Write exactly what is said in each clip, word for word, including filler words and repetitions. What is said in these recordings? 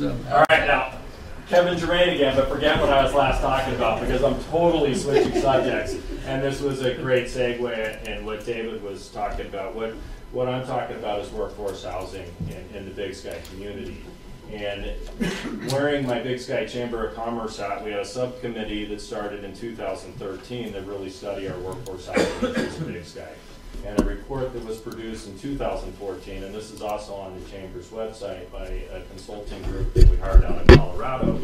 So. All right, now, Kevin Germain again, but forget what I was last talking about because I'm totally switching subjects. And this was a great segue in what David was talking about. What, what I'm talking about is workforce housing in, in the Big Sky community. And wearing my Big Sky Chamber of Commerce hat, we had a subcommittee that started in two thousand thirteen that really studied our workforce housing issues in Big Sky. And a report that was produced in two thousand fourteen, and this is also on the Chamber's website by a consulting group that we hired out in Colorado,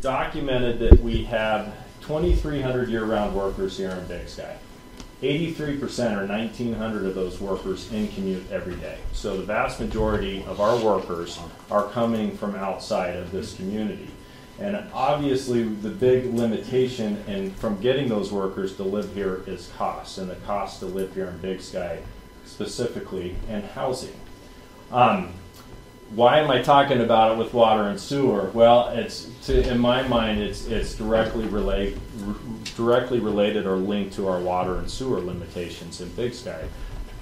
documented that we have twenty-three hundred year-round workers here in Big Sky. eighty-three percent or nineteen hundred of those workers in commute every day. So the vast majority of our workers are coming from outside of this community. And obviously the big limitation in, from getting those workers to live here is cost, and the cost to live here in Big Sky specifically, and housing. Um, why am I talking about it with water and sewer? Well, it's to, in my mind, it's, it's directly, relate, r directly related or linked to our water and sewer limitations in Big Sky.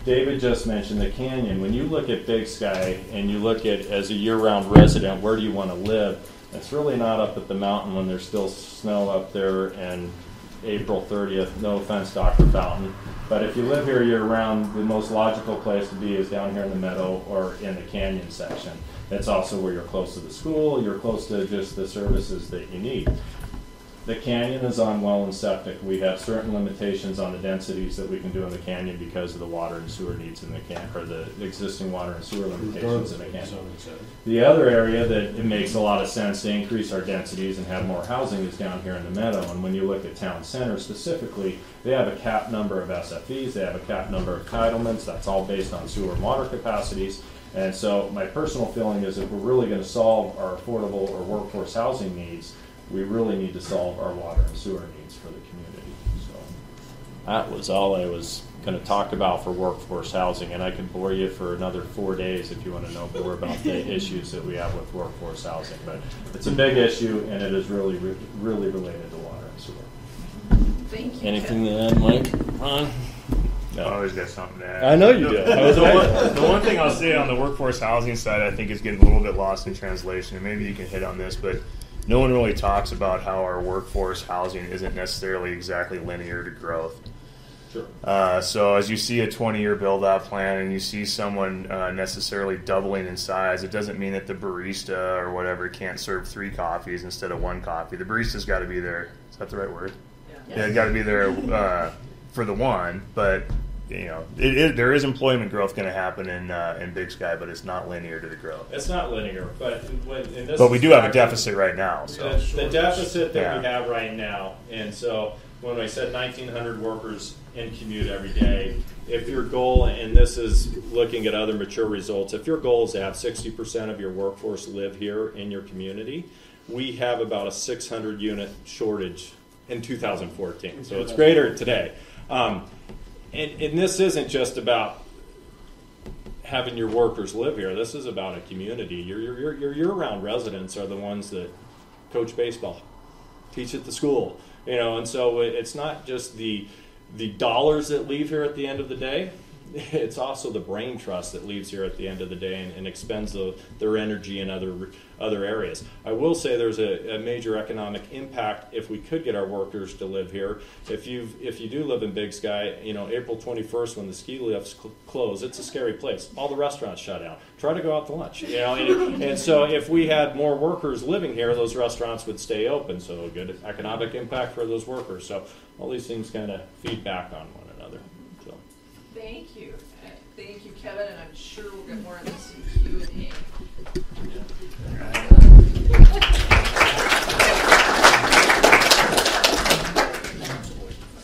David just mentioned the canyon. When you look at Big Sky and you look at, as a year-round resident, where do you want to live? It's really not up at the mountain when there's still snow up there and April thirtieth, no offense, Doctor Fountain. But if you live here year-round, the most logical place to be is down here in the meadow or in the canyon section. That's also where you're close to the school, you're close to just the services that you need. The canyon is on well and septic. We have certain limitations on the densities that we can do in the canyon because of the water and sewer needs in the canyon, or the existing water and sewer limitations in the canyon. The other area that it makes a lot of sense to increase our densities and have more housing is down here in the meadow. And when you look at town center specifically, they have a capped number of S F Es, they have a capped number of entitlements. That's all based on sewer and water capacities. And so my personal feeling is if we're really going to solve our affordable or workforce housing needs, we really need to solve our water and sewer needs for the community. So that was all I was going to talk about for workforce housing, and I could bore you for another four days if you want to know more about the issues that we have with workforce housing. But it's a big issue, and it is really, really related to water and sewer. Thank you. Anything to add, Mike? Ron? No. I always got something to add. I know you do. the, one, the one thing I'll say on the workforce housing side, I think, is getting a little bit lost in translation, and maybe you can hit on this, but no one really talks about how our workforce housing isn't necessarily exactly linear to growth. Sure. Uh, so as you see a twenty-year build-out plan and you see someone uh, necessarily doubling in size, it doesn't mean that the barista or whatever can't serve three coffees instead of one coffee. The barista's got to be there. Is that the right word? Yeah, yeah, it's got to be there uh, for the one, but you know, it, it, there is employment growth going to happen in uh, in Big Sky, but it's not linear to the growth. It's not linear, but when, and this but we do have a deficit right now. So the, the deficit that yeah. we have right now, and so when I said nineteen hundred workers in commute every day, if your goal, and this is looking at other mature results, if your goal is to have sixty percent of your workforce live here in your community, we have about a six hundred unit shortage in two thousand fourteen. So it's greater today. Um, And, and this isn't just about having your workers live here. This is about a community. Your, your, your year-round residents are the ones that coach baseball, teach at the school, you know. And so it's not just the the dollars that leave here at the end of the day. It's also the brain trust that leaves here at the end of the day and, and expends the, their energy in other other areas. I will say there's a, a major economic impact if we could get our workers to live here. If you if you do live in Big Sky, you know, April twenty-first when the ski lifts cl close, it's a scary place. All the restaurants shut down. Try to go out to lunch, you know. And, and so if we had more workers living here, those restaurants would stay open. So a good economic impact for those workers. So all these things kind of feed back on one another. Thank you. Thank you, Kevin, and I'm sure we'll get more of this in Q and A. Yeah.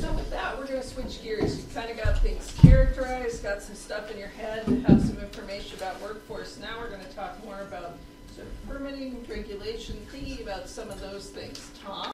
So with that, we're going to switch gears. You kind of got things characterized, got some stuff in your head, have some information about workforce. Now we're going to talk more about sort of permitting, regulation, thinking about some of those things. Tom?